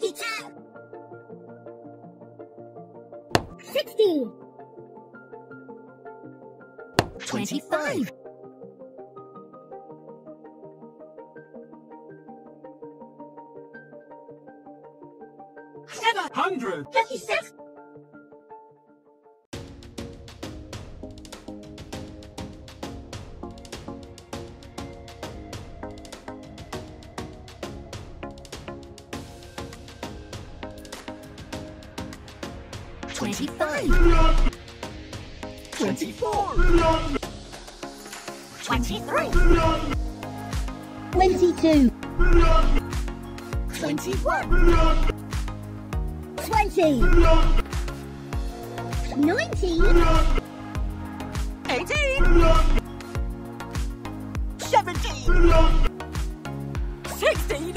50 times. 60. 25. 700. 56. 25. 24. 23. 22. 21. 20. 19. 18. 17. 16.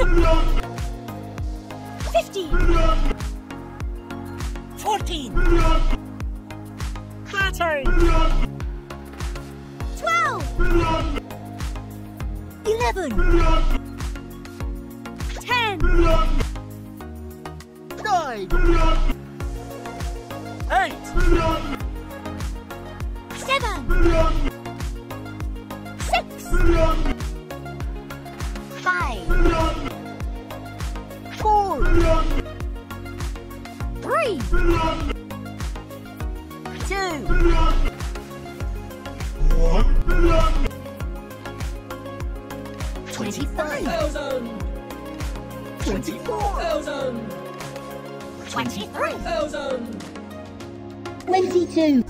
15. 14. 13. 12. 11. 10. 9. 8. 7. 6. 5. 4. 3. 2. 1. 25,000. 24,000. 23,000. 22,000.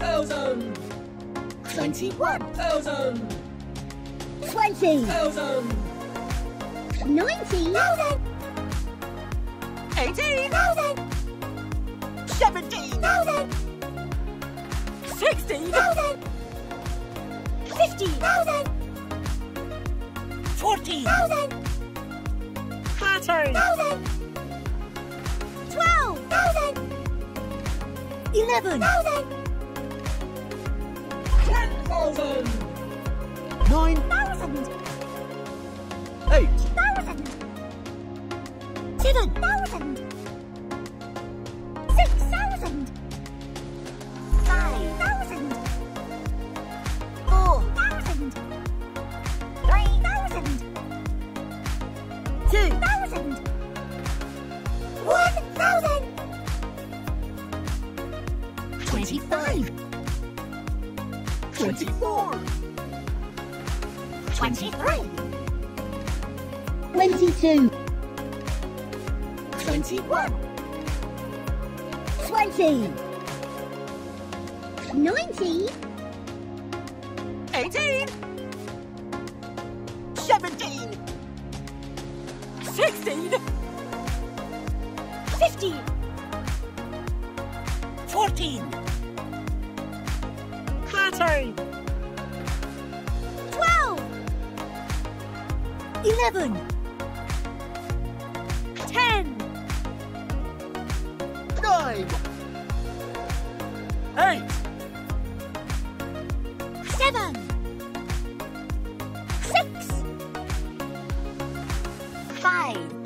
21,000. 20,000. 90,000. 80,000. 70,000. 60,000. 50,000. 40,000. 13,000. 12,000. 11,000. 10,000. 9,000. 8,000. 7,000. 6,000. 5,000. 4,000. 3,000. 2,000. 1,000. 25. 24. 23. 22. 21. 20. 90. 18. 17. 16. 50. 14. 13. 12. 11. 10. 9. 8 7 6 5